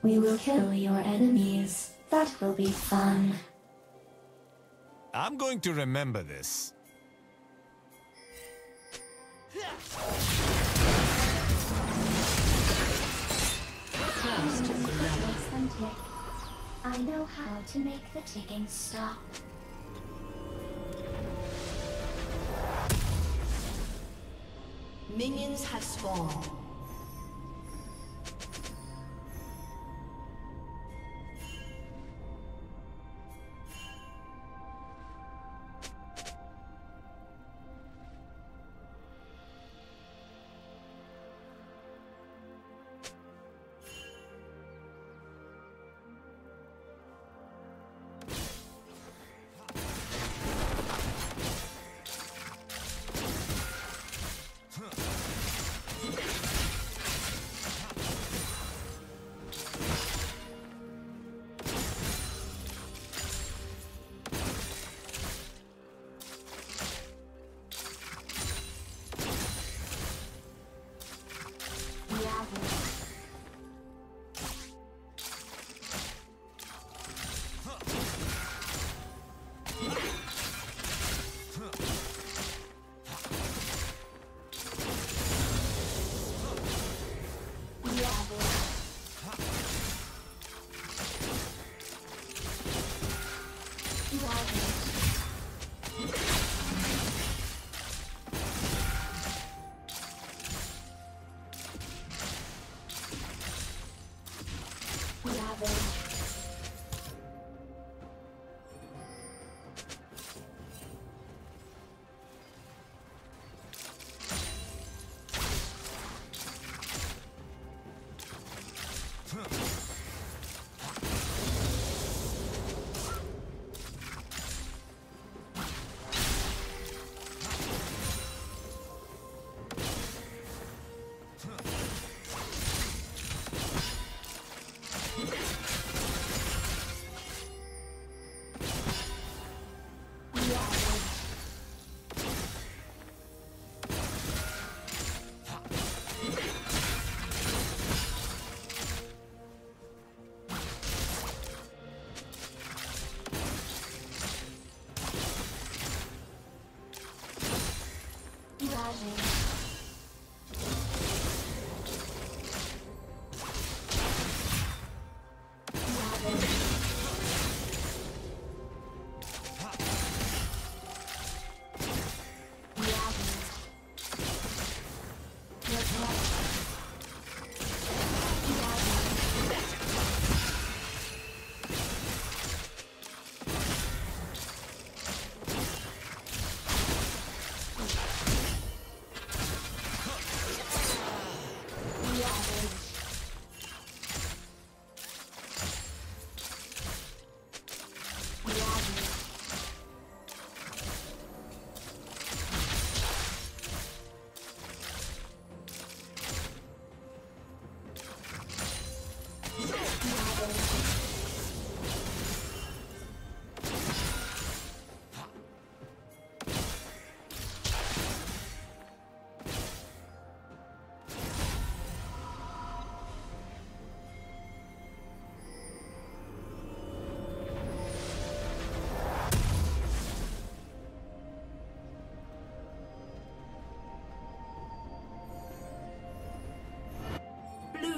We will kill your enemies. That will be fun. I'm going to remember this. I know how to make the ticking stop. Minions have spawned.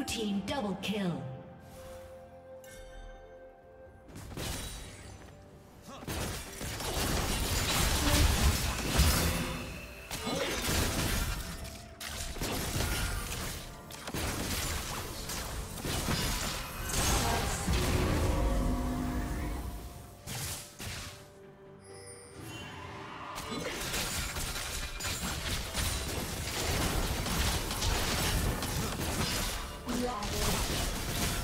Team double kill. Yeah.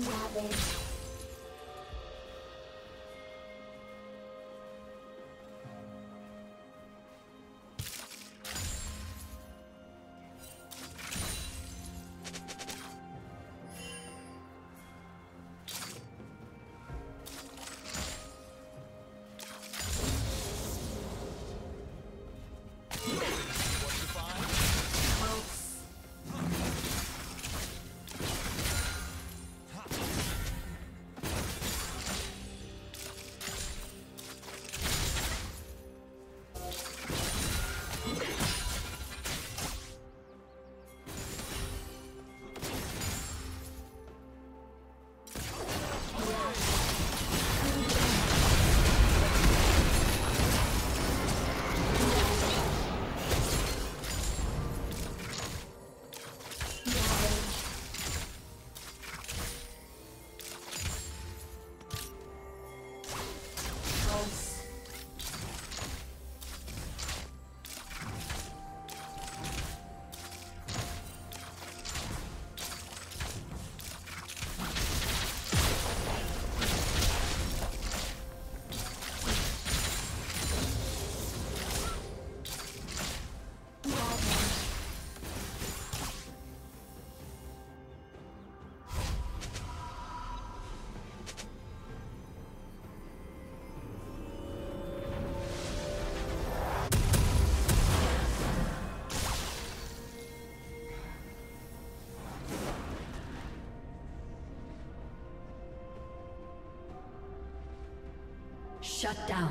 Rabbit. Shut down.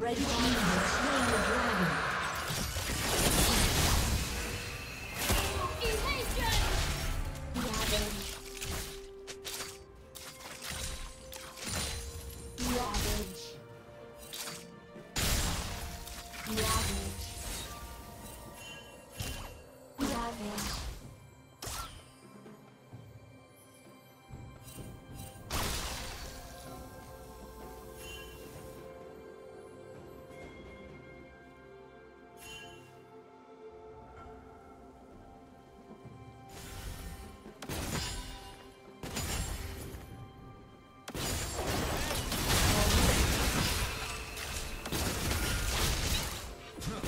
Red team has slain the dragon. Ravage. Huh.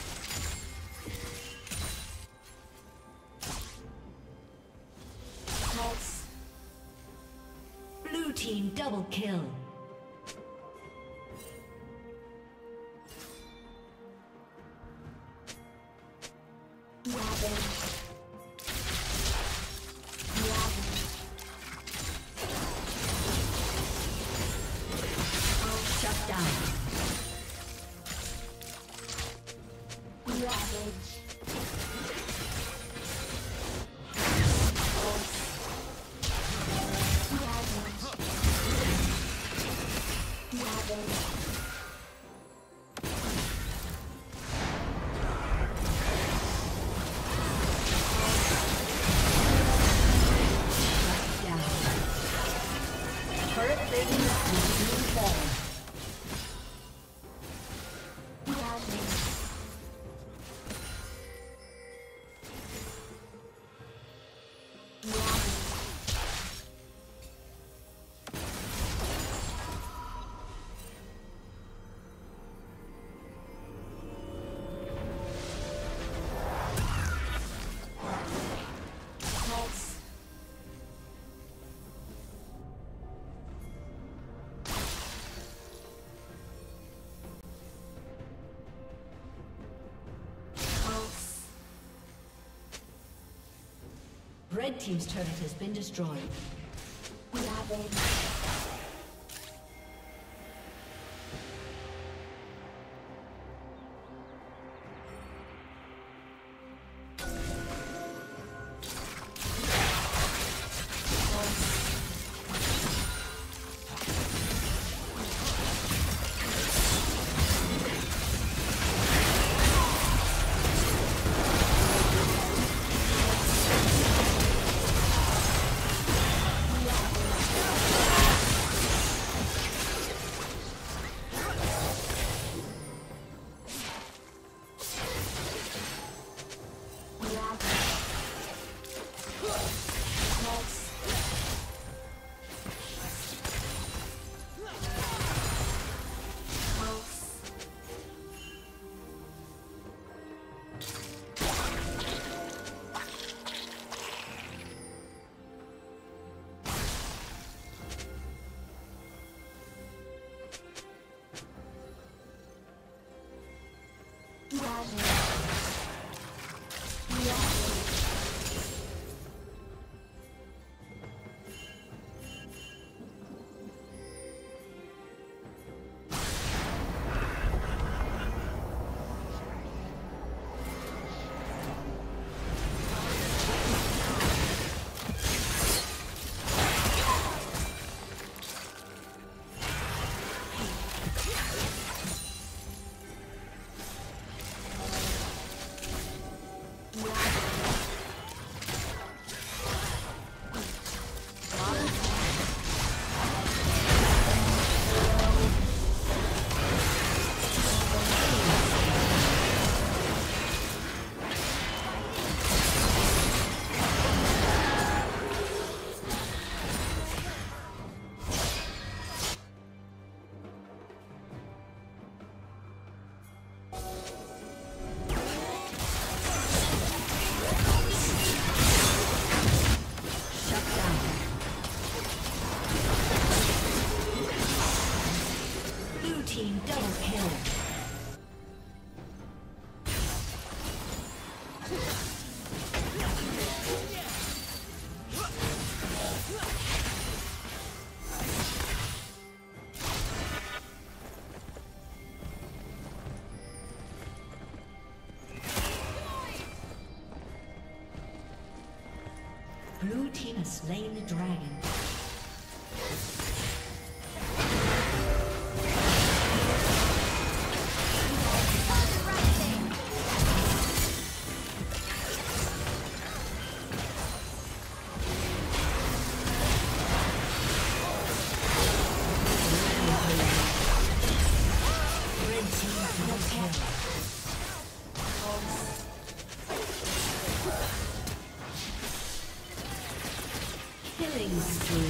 Team double kill. Red team's turret has been destroyed. Ravage. Blue team has slain the dragon. Killing spree.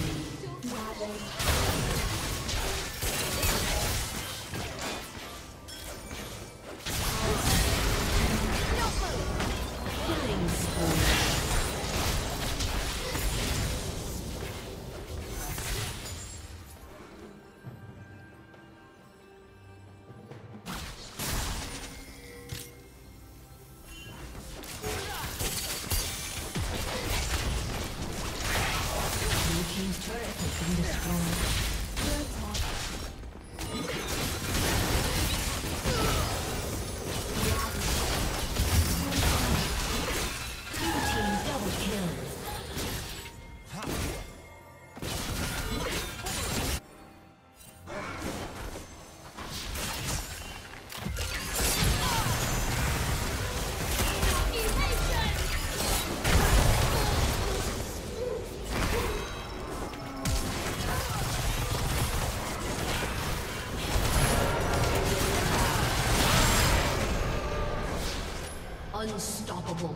Unstoppable.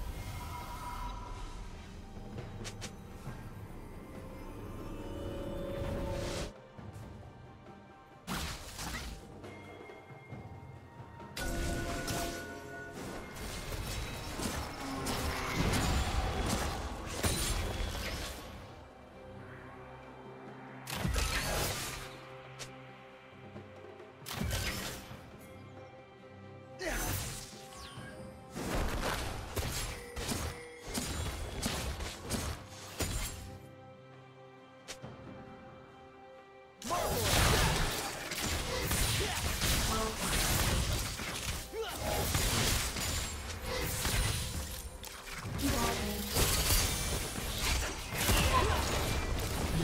Team's turret has been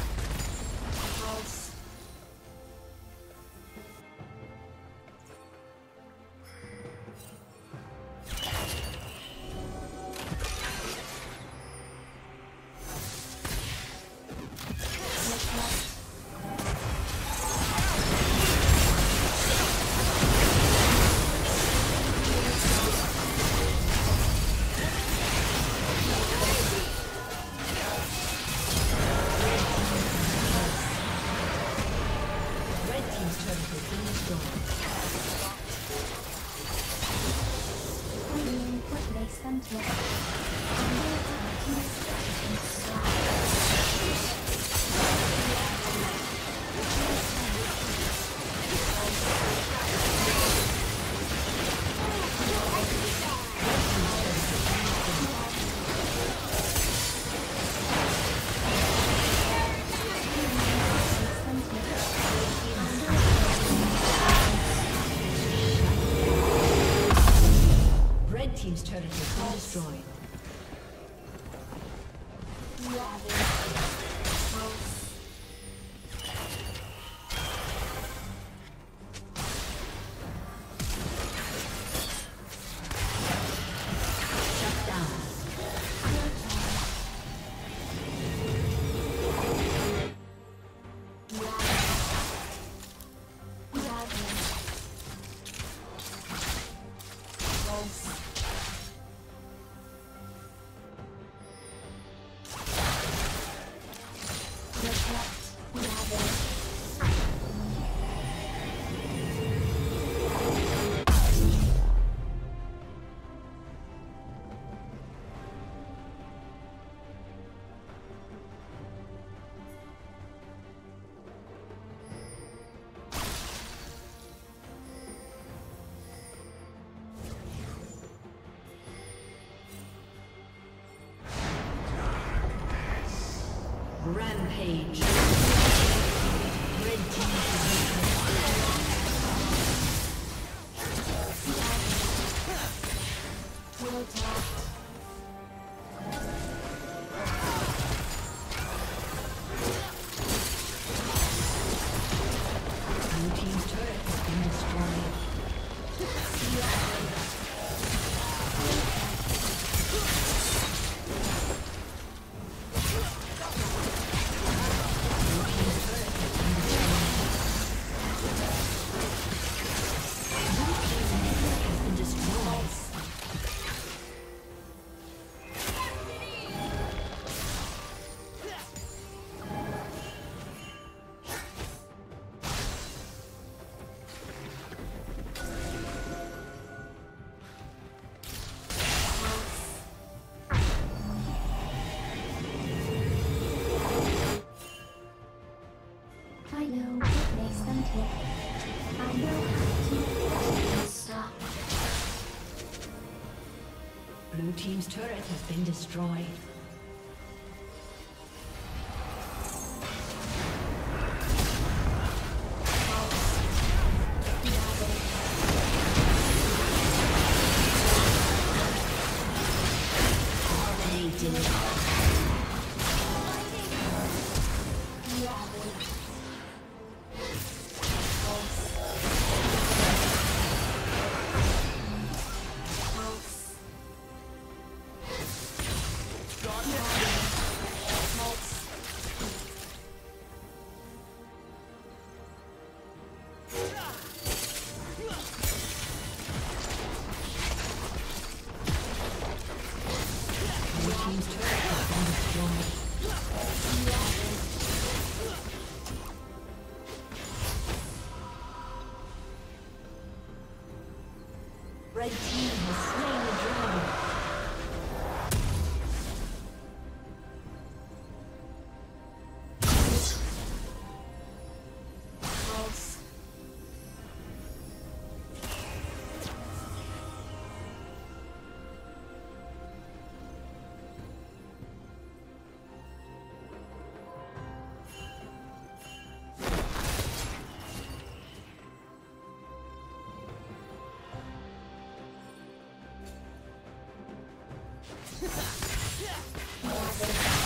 False. Team's turret has been destroyed. Rampage. Red team. Blue team's turret has been destroyed. Red team has slain the dragon. Yeah.